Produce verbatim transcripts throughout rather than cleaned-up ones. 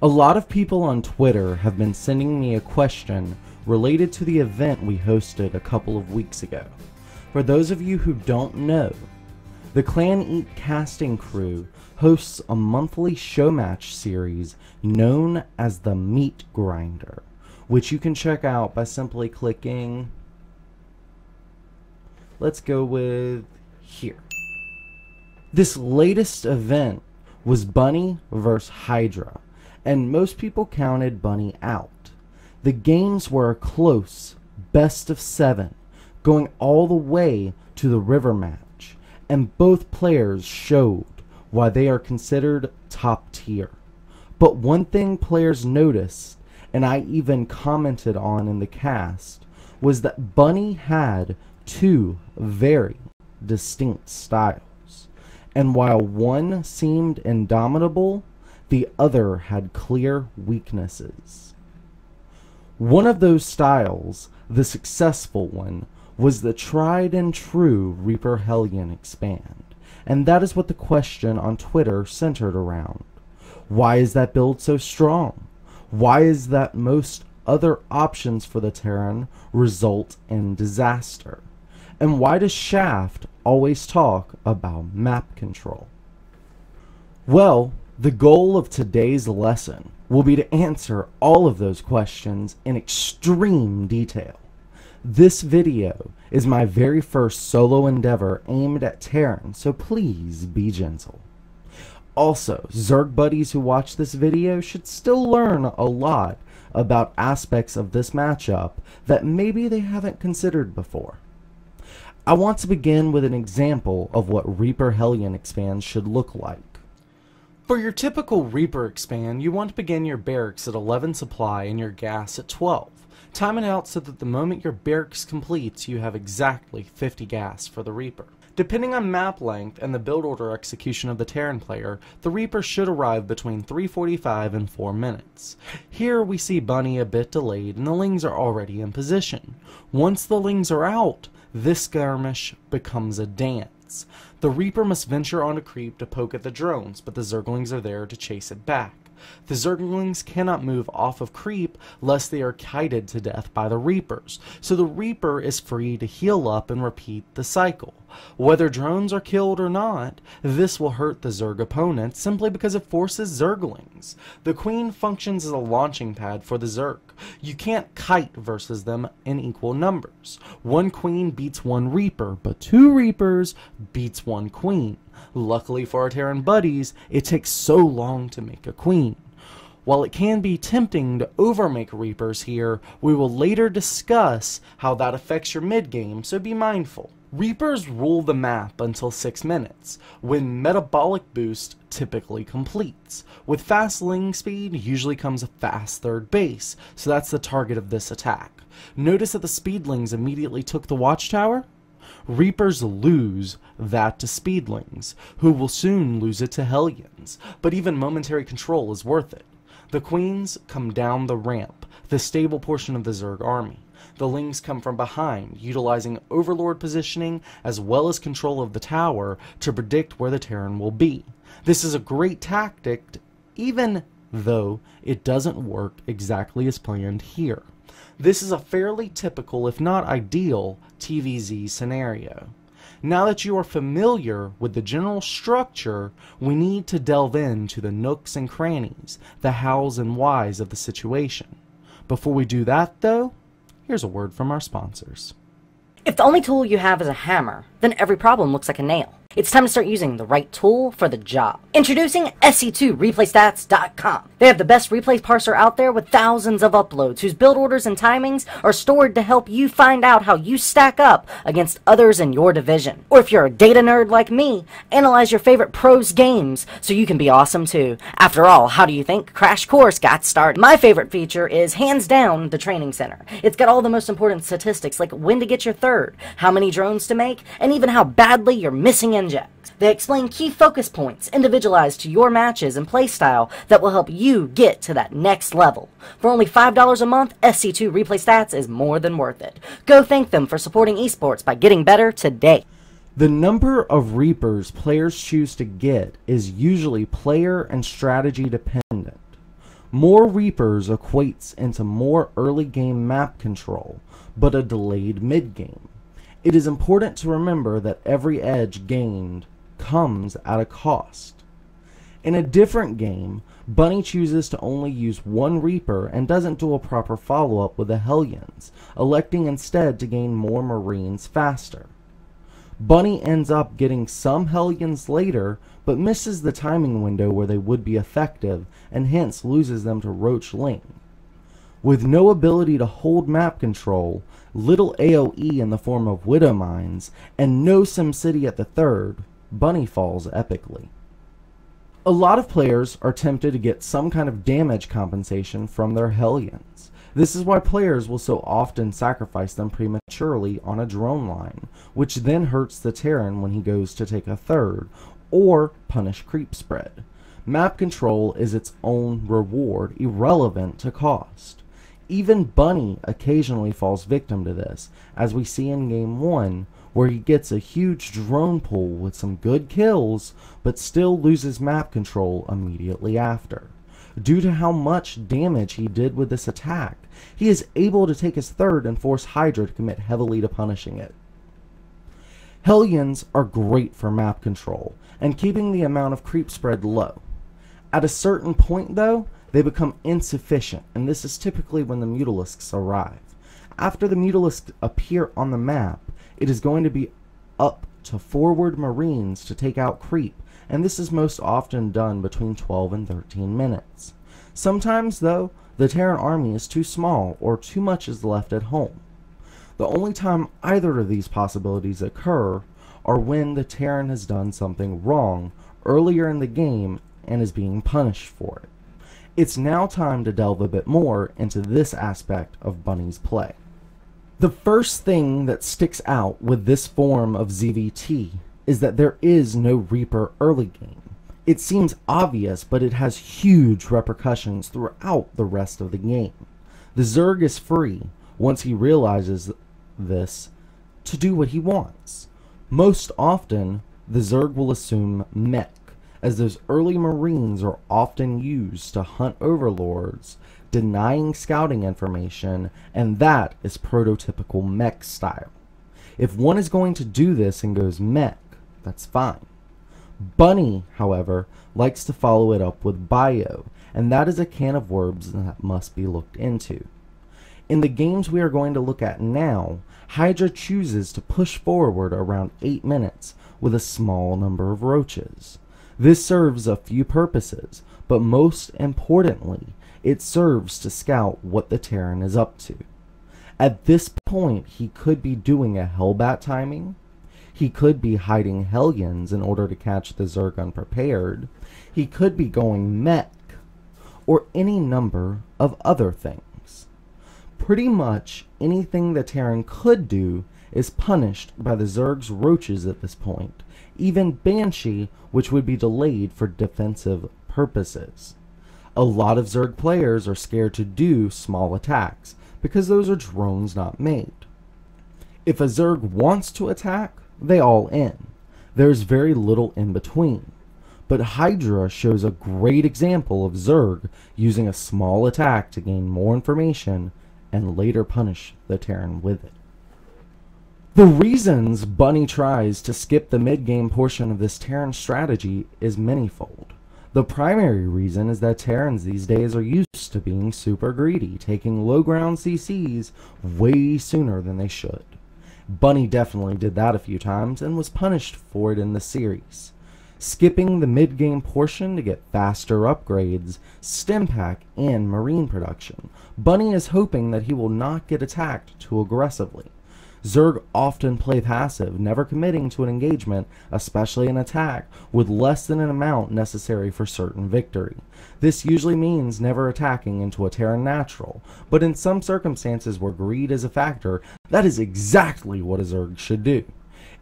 A lot of people on Twitter have been sending me a question related to the event we hosted a couple of weeks ago. For those of you who don't know, the Clan EAT Casting crew hosts a monthly show match series known as the m(EAT) Grinder, which you can check out by simply clicking, let's go with here. This latest event was Bunny versus Hydra, and most people counted Bunny out. The games were a close best of seven, going all the way to the river match, and both players showed why they are considered top tier. But one thing players noticed, and I even commented on in the cast, was that Bunny had two very distinct styles, and while one seemed indomitable, the other had clear weaknesses. One of those styles, the successful one, was the tried and true Reaper Hellion expand, and that is what the question on Twitter centered around. Why is that build so strong? Why is that most other options for the Terran result in disaster? And why does Shaft always talk about map control? Well, the goal of today's lesson will be to answer all of those questions in extreme detail. This video is my very first solo endeavor aimed at Terran, so please be gentle. Also, Zerg buddies who watch this video should still learn a lot about aspects of this matchup that maybe they haven't considered before. I want to begin with an example of what Reaper Hellion expands should look like. For your typical Reaper expand, you want to begin your barracks at eleven supply and your gas at twelve. Time it out so that the moment your barracks completes, you have exactly fifty gas for the Reaper. Depending on map length and the build order execution of the Terran player, the Reaper should arrive between three forty-five and four minutes. Here we see Bunny a bit delayed and the Lings are already in position. Once the Lings are out, this skirmish becomes a dance. The Reaper must venture on a creep to poke at the drones, but the Zerglings are there to chase it back. The Zerglings cannot move off of creep lest they are kited to death by the Reapers, so the Reaper is free to heal up and repeat the cycle. Whether drones are killed or not, this will hurt the Zerg opponent simply because it forces Zerglings. The Queen functions as a launching pad for the Zerg. You can't kite versus them in equal numbers. One Queen beats one Reaper, but two Reapers beats one Queen. Luckily for our Terran buddies, it takes so long to make a Queen. While it can be tempting to overmake Reapers here, we will later discuss how that affects your mid-game, so be mindful. Reapers rule the map until six minutes, when metabolic boost typically completes. With fast Ling speed usually comes a fast third base, so that's the target of this attack. Notice that the Speedlings immediately took the watchtower? Reapers lose that to Speedlings, who will soon lose it to Hellions, but even momentary control is worth it. The Queens come down the ramp, the stable portion of the Zerg army. The Lings come from behind, utilizing overlord positioning as well as control of the tower to predict where the Terran will be. This is a great tactic, even though it doesn't work exactly as planned here. This is a fairly typical, if not ideal, T V Z scenario. Now that you are familiar with the general structure, we need to delve into the nooks and crannies, the hows and whys of the situation. Before we do that, though, here's a word from our sponsors. If the only tool you have is a hammer, then every problem looks like a nail. It's time to start using the right tool for the job. Introducing S C two Replay Stats dot com. They have the best replays parser out there with thousands of uploads whose build orders and timings are stored to help you find out how you stack up against others in your division. Or if you're a data nerd like me, analyze your favorite pros games so you can be awesome too. After all, how do you think Crash Course got started? My favorite feature is hands down the training center. It's got all the most important statistics like when to get your third, how many drones to make, and even how badly you're missing injects. They explain key focus points individualized to your matches and playstyle that will help you get to that next level. For only five dollars a month, S C two Replay Stats is more than worth it. Go thank them for supporting esports by getting better today. The number of Reapers players choose to get is usually player and strategy dependent. More Reapers equates into more early game map control, but a delayed mid game. It is important to remember that every edge gained comes at a cost. In a different game, Bunny chooses to only use one Reaper and doesn't do a proper follow-up with the Hellions, electing instead to gain more Marines faster. Bunny ends up getting some Hellions later, but misses the timing window where they would be effective, and hence loses them to Roach Ling. With no ability to hold map control, little A O E in the form of Widow Mines, and no SimCity at the third, Bunny falls epically. A lot of players are tempted to get some kind of damage compensation from their Hellions. This is why players will so often sacrifice them prematurely on a drone line, which then hurts the Terran when he goes to take a third, or punish creep spread. Map control is its own reward, irrelevant to cost. Even Bunny occasionally falls victim to this, as we see in Game one, where he gets a huge drone pull with some good kills, but still loses map control immediately after. Due to how much damage he did with this attack, he is able to take his third and force Hydra to commit heavily to punishing it. Hellions are great for map control, and keeping the amount of creep spread low. At a certain point though, they become insufficient, and this is typically when the Mutalisks arrive. After the Mutalisks appear on the map, it is going to be up to forward Marines to take out creep, and this is most often done between twelve and thirteen minutes. Sometimes, though, the Terran army is too small or too much is left at home. The only time either of these possibilities occur are when the Terran has done something wrong earlier in the game and is being punished for it. It's now time to delve a bit more into this aspect of Bunny's play. The first thing that sticks out with this form of Z V T is that there is no Reaper early game. It seems obvious, but it has huge repercussions throughout the rest of the game. The Zerg is free, once he realizes this, to do what he wants. Most often, the Zerg will assume mech, as those early Marines are often used to hunt overlords, denying scouting information, and that is prototypical mech style. If one is going to do this and goes mech, that's fine. Bunny, however, likes to follow it up with bio, and that is a can of worms that must be looked into. In the games we are going to look at now, Hydra chooses to push forward around eight minutes with a small number of roaches. This serves a few purposes, but most importantly, it serves to scout what the Terran is up to. At this point, he could be doing a Hellbat timing. He could be hiding Hellions in order to catch the Zerg unprepared. He could be going mech, or any number of other things. Pretty much anything the Terran could do is punished by the Zerg's roaches at this point, even Banshee, which would be delayed for defensive purposes. A lot of Zerg players are scared to do small attacks, because those are drones not made. If a Zerg wants to attack, they all in. There's very little in between. But Hydra shows a great example of Zerg using a small attack to gain more information and later punish the Terran with it. The reasons Bunny tries to skip the mid-game portion of this Terran strategy is manifold. The primary reason is that Terrans these days are used to being super greedy, taking low ground C Cs way sooner than they should. Bunny definitely did that a few times and was punished for it in the series. Skipping the mid-game portion to get faster upgrades, stim pack, and marine production, Bunny is hoping that he will not get attacked too aggressively. Zerg often play passive, never committing to an engagement, especially an attack, with less than an amount necessary for certain victory. This usually means never attacking into a Terran natural, but in some circumstances where greed is a factor, that is exactly what a Zerg should do.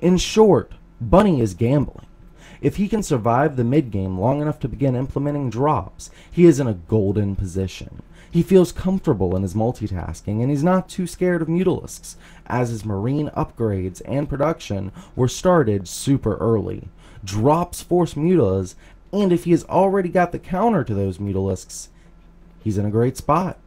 In short, Bunny is gambling. If he can survive the mid-game long enough to begin implementing drops, he is in a golden position. He feels comfortable in his multitasking, and he's not too scared of Mutalisks, as his marine upgrades and production were started super early. Drops force Mutas, and if he has already got the counter to those Mutalisks, He's in a great spot.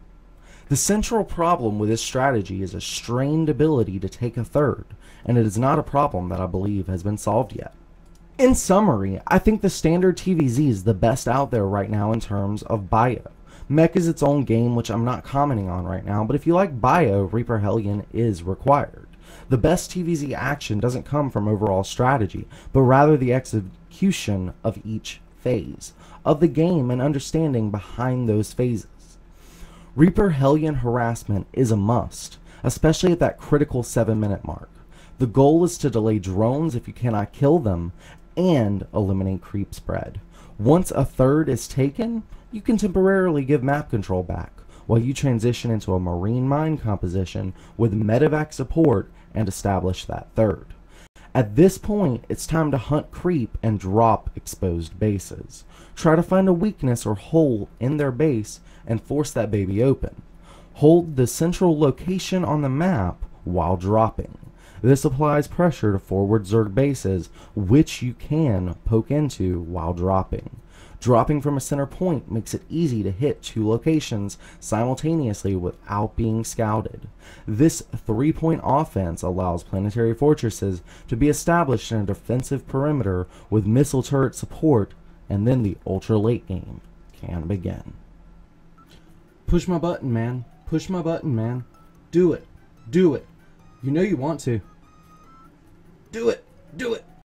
The central problem with this strategy is a strained ability to take a third, and it is not a problem that I believe has been solved yet. In summary, I think the standard T V Z is the best out there right now in terms of bio. Mech is its own game, which I'm not commenting on right now, but if you like bio, Reaper Hellion is required. The best T V Z action doesn't come from overall strategy, but rather the execution of each phase of the game and understanding behind those phases. Reaper Hellion harassment is a must, especially at that critical seven minute mark. The goal is to delay drones if you cannot kill them and eliminate creep spread. Once a third is taken, you can temporarily give map control back while you transition into a marine mine composition with medevac support and establish that third. At this point, it's time to hunt creep and drop exposed bases. Try to find a weakness or hole in their base and force that baby open. Hold the central location on the map while dropping. This applies pressure to forward Zerg bases, which you can poke into while dropping. Dropping from a center point makes it easy to hit two locations simultaneously without being scouted. This three-point offense allows planetary fortresses to be established in a defensive perimeter with missile turret support, and then the ultra-late game can begin. Push my button, man. Push my button, man. Do it. Do it. You know you want to. Do it. Do it.